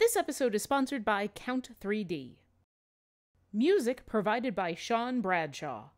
This episode is sponsored by Count 3D. Music provided by Sean Bradshaw.